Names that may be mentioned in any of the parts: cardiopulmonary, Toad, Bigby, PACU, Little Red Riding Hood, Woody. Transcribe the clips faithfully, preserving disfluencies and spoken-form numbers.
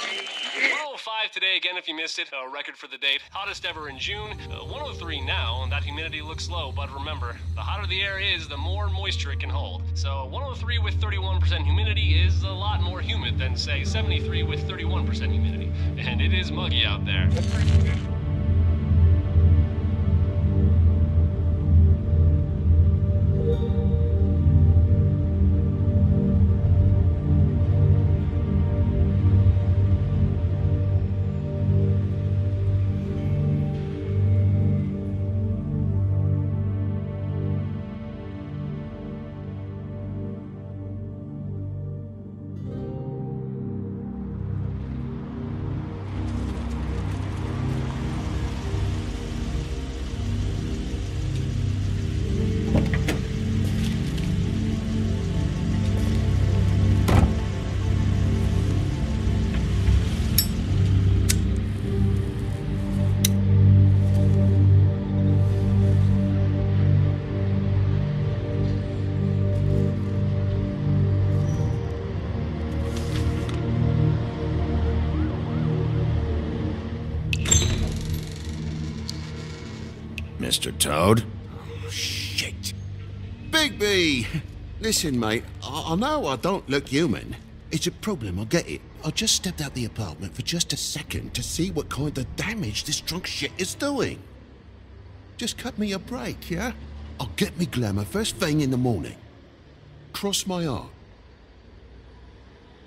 one oh five today, again, if you missed it, a record for the date. Hottest ever in June, uh, one oh three now, and that humidity looks low, but remember, the hotter the air is, the more moisture it can hold. So one oh three with thirty-one percent humidity is a lot more humid than, say, seventy-three with thirty-one percent humidity, and it is muggy out there. Mister Toad? Oh, shit. Bigby! Listen, mate, I, I know I don't look human. It's a problem, I get it. I just stepped out the apartment for just a second to see what kind of damage this drunk shit is doing. Just cut me a break, yeah? I'll get me glamour first thing in the morning. Cross my heart.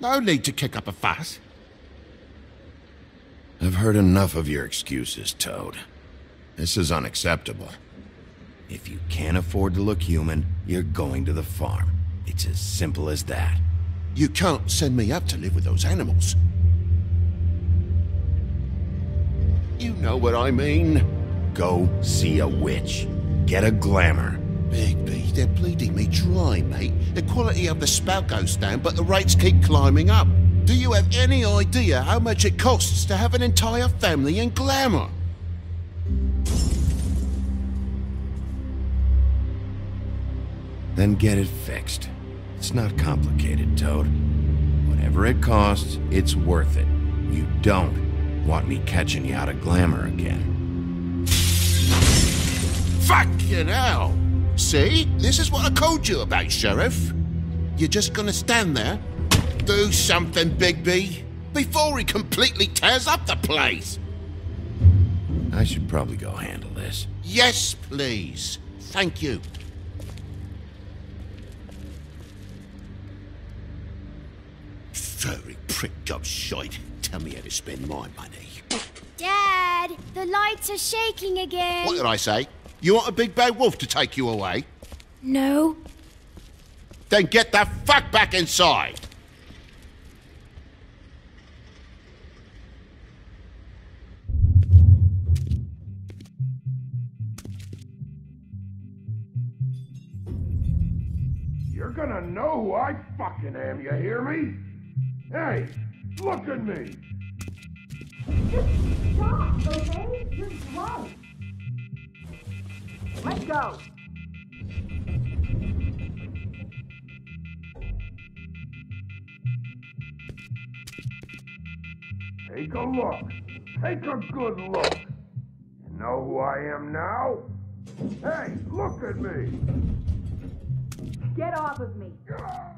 No need to kick up a fuss. I've heard enough of your excuses, Toad. This is unacceptable. If you can't afford to look human, you're going to the farm. It's as simple as that. You can't send me up to live with those animals. You know what I mean. Go see a witch. Get a glamour. Bigby, they're bleeding me dry, mate. The quality of the spout goes down, but the rates keep climbing up. Do you have any idea how much it costs to have an entire family in glamour? Then get it fixed. It's not complicated, Toad. Whatever it costs, it's worth it. You don't want me catching you out of glamour again. Fucking hell! See? This is what I told you about, Sheriff. You're just gonna stand there, do something, Bigby, before he completely tears up the place. I should probably go handle this. Yes, please. Thank you. Furry prick-job shite. Tell me how to spend my money. Dad, the lights are shaking again. What did I say? You want a big bad wolf to take you away? No. Then get the fuck back inside! You're gonna know who I fucking am, you hear me? Hey, look at me! Just stop, okay? You're slow. Let's go! Take a look. Take a good look. You know who I am now? Hey, look at me! Get off of me! Ah.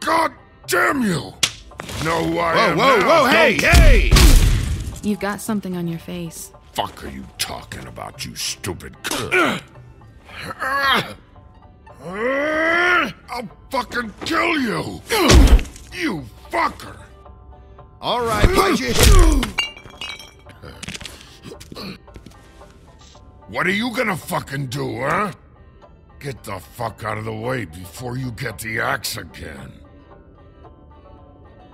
God damn you! No way! Whoa, whoa, now. whoa, hey, Don't... hey! You've got something on your face. Fuck are you talking about, you stupid c- I'll fucking kill you! You fucker! Alright, why'd you hit- What are you gonna fucking do, huh? Get the fuck out of the way before you get the axe again.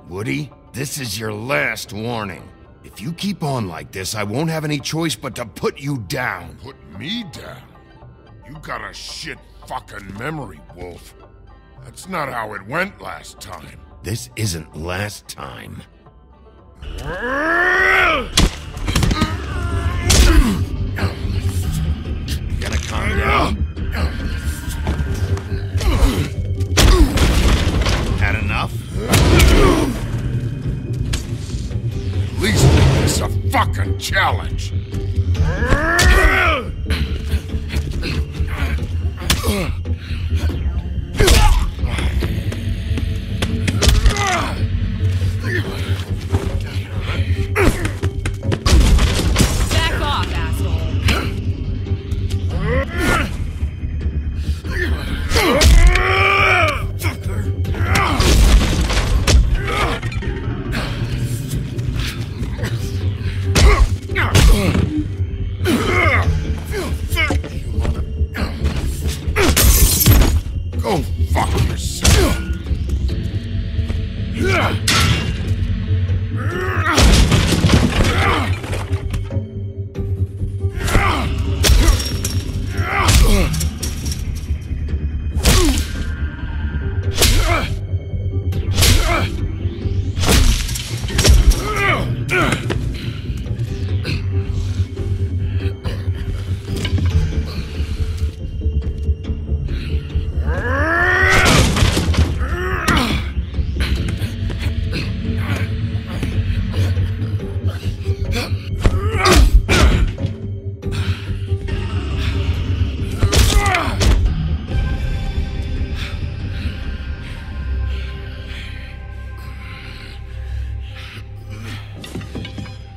Woody, this is your last warning. If you keep on like this, I won't have any choice but to put you down. Put me down? You got a shit fucking memory, Wolf. That's not how it went last time. This isn't last time. You gotta calm down. Had enough? challenge.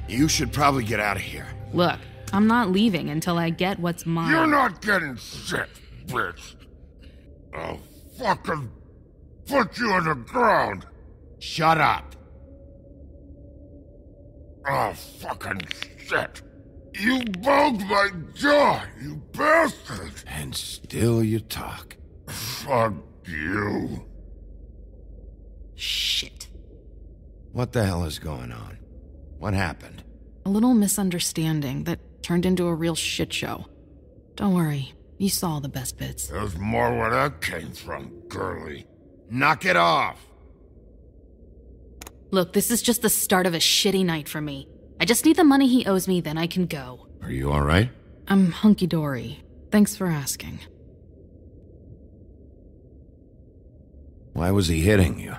You should probably get out of here. Look, I'm not leaving until I get what's mine. You're not getting sick, bitch. I'll fucking put you on the ground. Shut up. Oh, fucking shit. You bugged my jaw, you bastard. And still you talk. Fuck you. Shit. What the hell is going on? What happened? A little misunderstanding that turned into a real shit show. Don't worry, you saw the best bits. There's more where that came from, girlie. Knock it off! Look, this is just the start of a shitty night for me. I just need the money he owes me, then I can go. Are you alright? I'm hunky-dory. Thanks for asking. Why was he hitting you?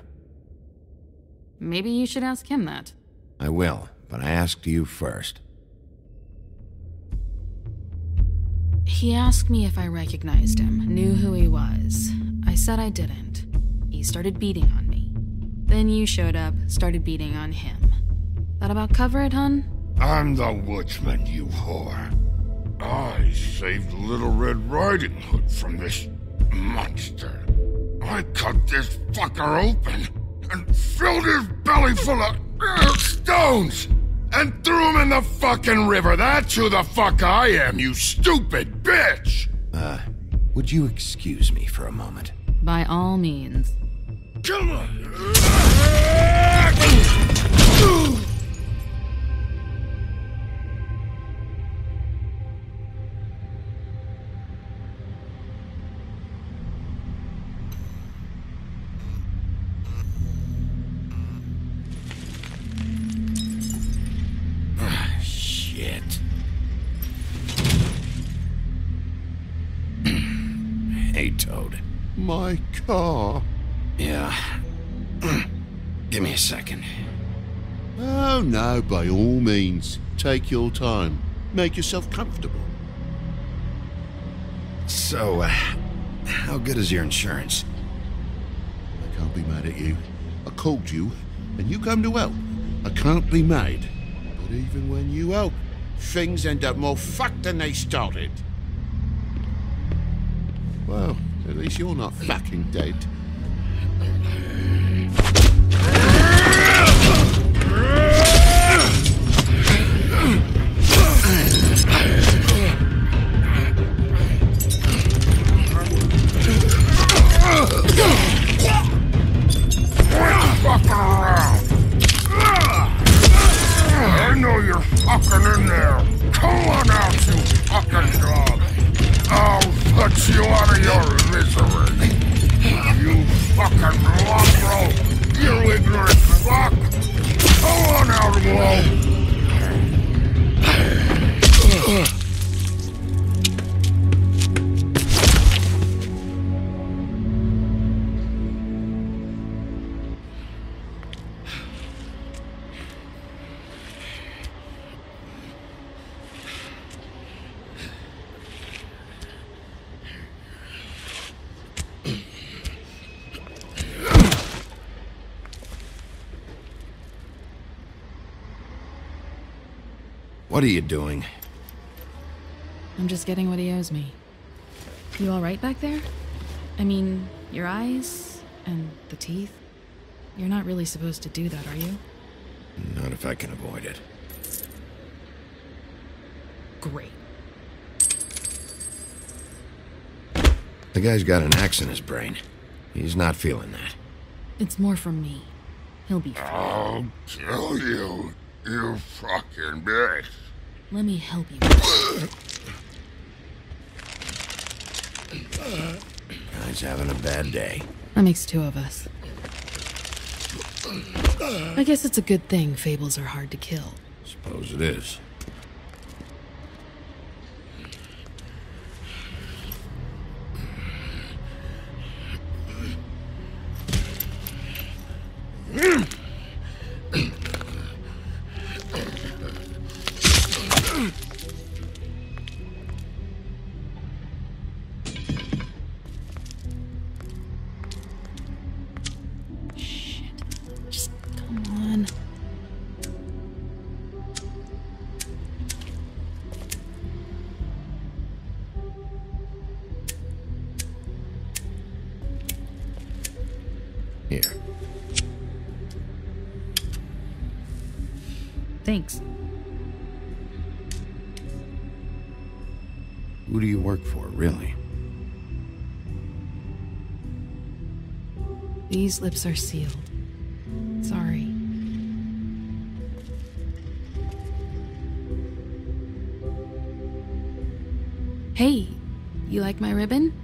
Maybe you should ask him that. I will, but I asked you first. He asked me if I recognized him, knew who he was. I said I didn't. He started beating on me. Then you showed up, started beating on him. That about cover it, hun? I'm the woodsman, you whore. I saved Little Red Riding Hood from this monster. I cut this fucker open and filled his belly full of stones and threw him in the fucking river. That's who the fuck I am, you stupid bitch! Uh, would you excuse me for a moment? By all means. Come on! Hey, Toad. My car. Yeah. Give me a second. Oh, no, by all means. Take your time. Make yourself comfortable. So, uh, how good is your insurance? I can't be mad at you. I called you, and you come to help. I can't be mad. But even when you help, things end up more fucked than they started. Well, at least you're not fucking dead. I know you're fucking in there. Come on out, you fucking dog. I'll put you out of your misery. You fucking mongrel! You ignorant fuck! Come on out, Woe! What are you doing? I'm just getting what he owes me. You all right back there? I mean, your eyes and the teeth? You're not really supposed to do that, are you? Not if I can avoid it. Great. The guy's got an axe in his brain. He's not feeling that. It's more from me. He'll be fine. I'll kill you, you fucking bitch. Let me help you. Guy's having a bad day. That makes two of us. I guess it's a good thing fables are hard to kill. Suppose it is. Thanks. Who do you work for, really? These lips are sealed. Sorry. Hey, you like my ribbon?